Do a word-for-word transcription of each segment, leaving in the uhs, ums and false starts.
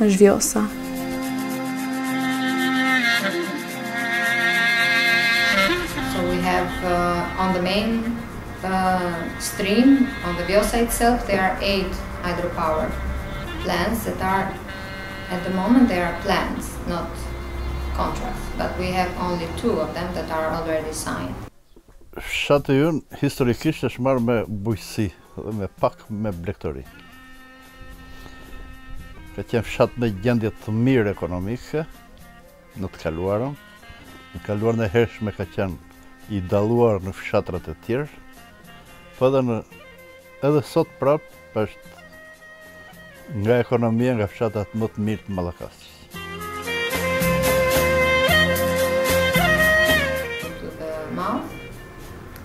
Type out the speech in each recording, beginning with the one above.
është Vjosa. So we have uh, on the main uh, stream, on the Vjosa itself, there are eight hydropower plants that are, at the moment they are plans, not contracts, but we have only two of them that are already signed. Fshati yun historikisht është marrë me bujqësi dhe me pak me blegtori. Ka qenë fshat me gjendje të mirë ekonomike në të kaluarën. Në kaluarën e hershme ka qenë i dalluar në fshatrat e tjerë. Po edhe në edhe sot prap është nga ekonomia nga fshatat më të mirë të Mallakasës.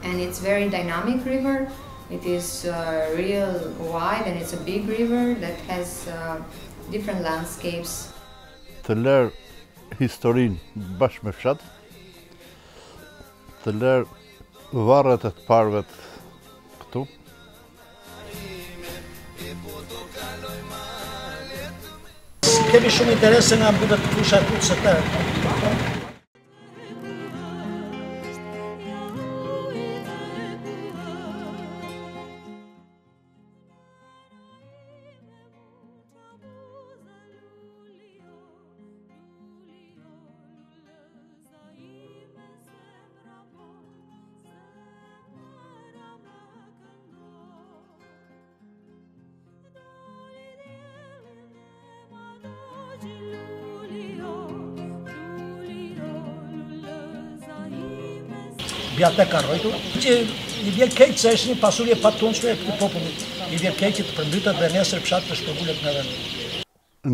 And it's very dynamic river. It is uh, real wide and it's a big river that has uh, different landscapes. Të lër historinë bashkë me fshat, të lër varret e të parvet këtu. Kemi shumë interese nga mbutet fusha këtu se tërë. Bjate ka rojtur, që i vjen keq se është një pasurje patundshme e këtij populli. I vjen keq që të përmbytet dhe nesër fshat të shpërgulet nga vendi.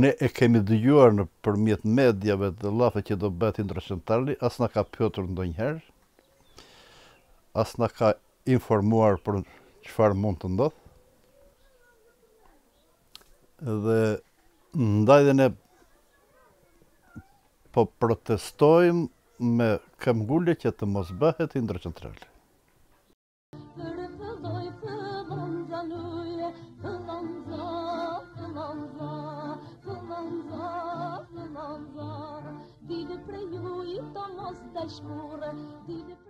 Ne e kemi dëgjuar nëpërmjet mediave të llafe që do bëhet ndërqendrali, as na ka pyetur ndonjëherë, as na ka informuar për çfarë mund të ndodh. Dhe ndajën e po protestojmë me këmbgulje që të mos bëhet i ndërqendrali. Për